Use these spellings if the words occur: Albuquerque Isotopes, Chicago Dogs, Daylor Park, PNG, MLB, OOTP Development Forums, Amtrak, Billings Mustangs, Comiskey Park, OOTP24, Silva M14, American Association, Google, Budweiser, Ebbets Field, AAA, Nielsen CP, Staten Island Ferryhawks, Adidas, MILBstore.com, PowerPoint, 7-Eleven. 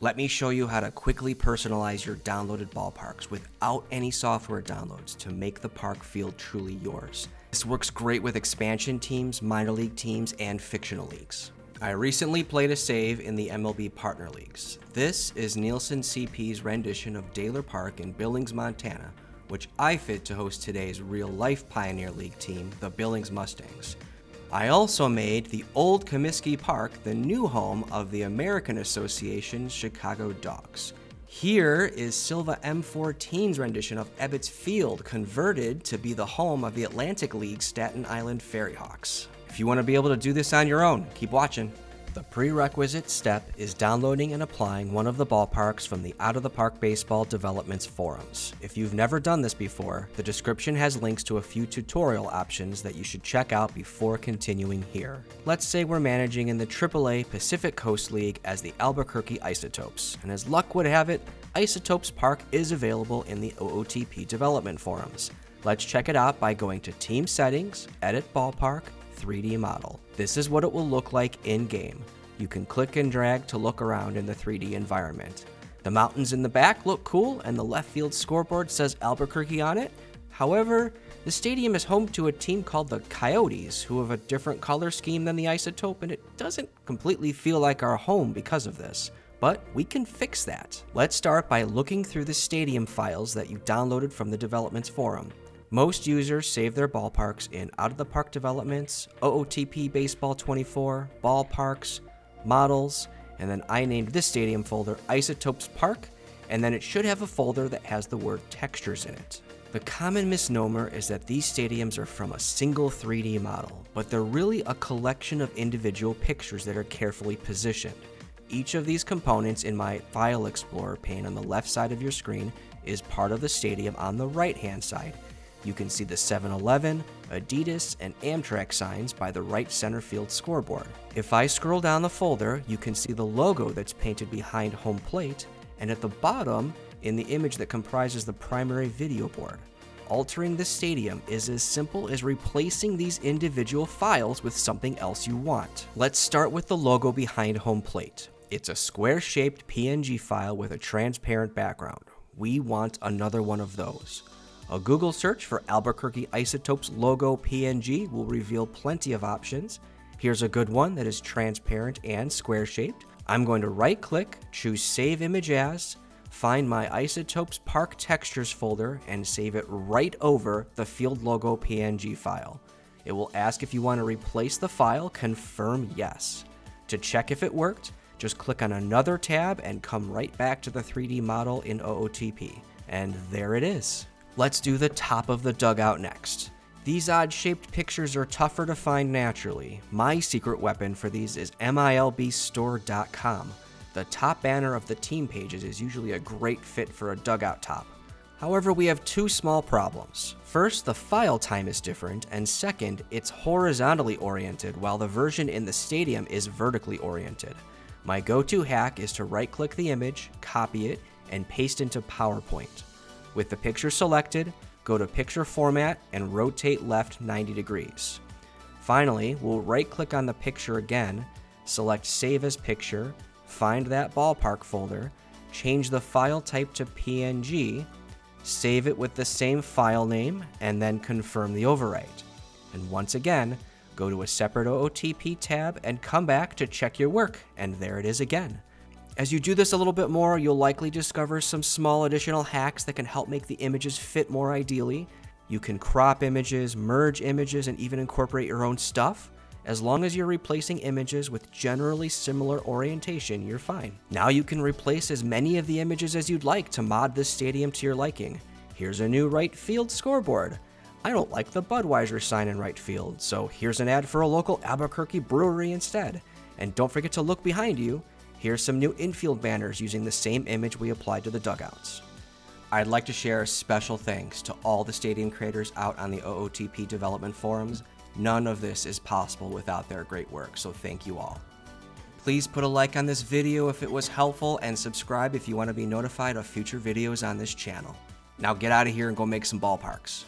Let me show you how to quickly personalize your downloaded ballparks without any software downloads to make the park feel truly yours. This works great with expansion teams, minor league teams, and fictional leagues. I recently played a save in the MLB Partner Leagues. This is Nielsen CP's rendition of Daylor Park in Billings, Montana, which I fit to host today's real-life Pioneer League team, the Billings Mustangs. I also made the old Comiskey Park the new home of the American Association's Chicago Dogs. Here is Silva M14's rendition of Ebbets Field, converted to be the home of the Atlantic League Staten Island Ferryhawks. If you want to be able to do this on your own, keep watching. The prerequisite step is downloading and applying one of the ballparks from the Out of the Park Baseball Developments Forums. If you've never done this before, the description has links to a few tutorial options that you should check out before continuing here. Let's say we're managing in the AAA Pacific Coast League as the Albuquerque Isotopes, and as luck would have it, Isotopes Park is available in the OOTP Development Forums. Let's check it out by going to Team Settings, Edit Ballpark, 3D model. This is what it will look like in-game. You can click and drag to look around in the 3D environment. The mountains in the back look cool, and the left field scoreboard says Albuquerque on it. However, the stadium is home to a team called the Coyotes, who have a different color scheme than the Isotope, and it doesn't completely feel like our home because of this. But we can fix that. Let's start by looking through the stadium files that you downloaded from the Developments Forum. Most users save their ballparks in Out of the Park Developments, OOTP Baseball 24, Ballparks, Models, and then I named this stadium folder Isotopes Park, and then it should have a folder that has the word Textures in it. The common misnomer is that these stadiums are from a single 3D model, but they're really a collection of individual pictures that are carefully positioned. Each of these components in my File Explorer pane on the left side of your screen is part of the stadium on the right-hand side. You can see the 7-Eleven, Adidas, and Amtrak signs by the right center field scoreboard. If I scroll down the folder, you can see the logo that's painted behind home plate, and at the bottom, in the image that comprises the primary video board. Altering the stadium is as simple as replacing these individual files with something else you want. Let's start with the logo behind home plate. It's a square-shaped PNG file with a transparent background. We want another one of those. A Google search for Albuquerque Isotopes logo PNG will reveal plenty of options. Here's a good one that is transparent and square-shaped. I'm going to right-click, choose Save Image As, find my Isotopes Park Textures folder, and save it right over the field logo PNG file. It will ask if you want to replace the file, confirm yes. To check if it worked, just click on another tab and come right back to the 3D model in OOTP. And there it is. Let's do the top of the dugout next. These odd-shaped pictures are tougher to find naturally. My secret weapon for these is MILBstore.com. The top banner of the team pages is usually a great fit for a dugout top. However, we have two small problems. First, the file time is different, and second, it's horizontally oriented while the version in the stadium is vertically oriented. My go-to hack is to right-click the image, copy it, and paste into PowerPoint. With the picture selected, go to Picture Format and rotate left 90 degrees. Finally, we'll right-click on the picture again, select Save as Picture, find that ballpark folder, change the file type to PNG, save it with the same file name, and then confirm the overwrite. And once again, go to a separate OOTP tab and come back to check your work, and there it is again. As you do this a little bit more, you'll likely discover some small additional hacks that can help make the images fit more ideally. You can crop images, merge images, and even incorporate your own stuff. As long as you're replacing images with generally similar orientation, you're fine. Now you can replace as many of the images as you'd like to mod this stadium to your liking. Here's a new right field scoreboard. I don't like the Budweiser sign in right field, so here's an ad for a local Albuquerque brewery instead. And don't forget to look behind you. Here's some new infield banners using the same image we applied to the dugouts. I'd like to share a special thanks to all the stadium creators out on the OOTP Development Forums. None of this is possible without their great work, so thank you all. Please put a like on this video if it was helpful, and subscribe if you want to be notified of future videos on this channel. Now get out of here and go make some ballparks.